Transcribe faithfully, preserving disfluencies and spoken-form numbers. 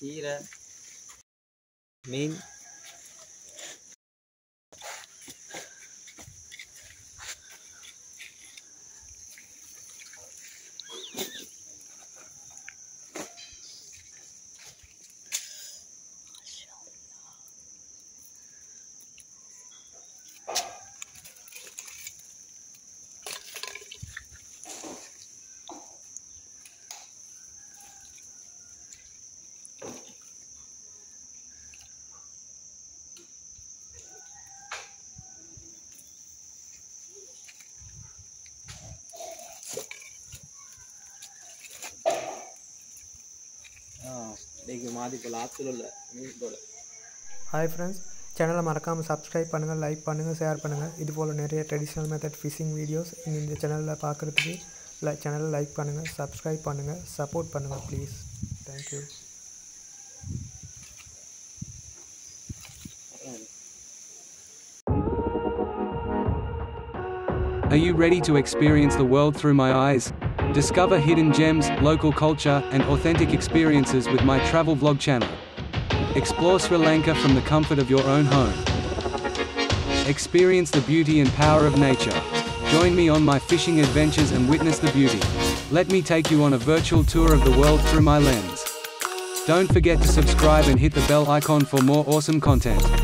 Kira mean Hi friends, channel மறக்காம subscribe பண்ணுங்க, like பண்ணுங்க, share பண்ணுங்க. இது போல நிறைய traditional method fishing videos இந்த சேனல்ல பார்க்கிறதுக்கு channel like பண்ணுங்க, subscribe பண்ணுங்க, support பண்ணுங்க please. Thank you. Are you ready to experience the world through my eyes? Discover hidden gems, local culture, and authentic experiences with my travel vlog channel. Explore Sri Lanka from the comfort of your own home. Experience the beauty and power of nature. Join me on my fishing adventures and witness the beauty. Let me take you on a virtual tour of the world through my lens. Don't forget to subscribe and hit the bell icon for more awesome content.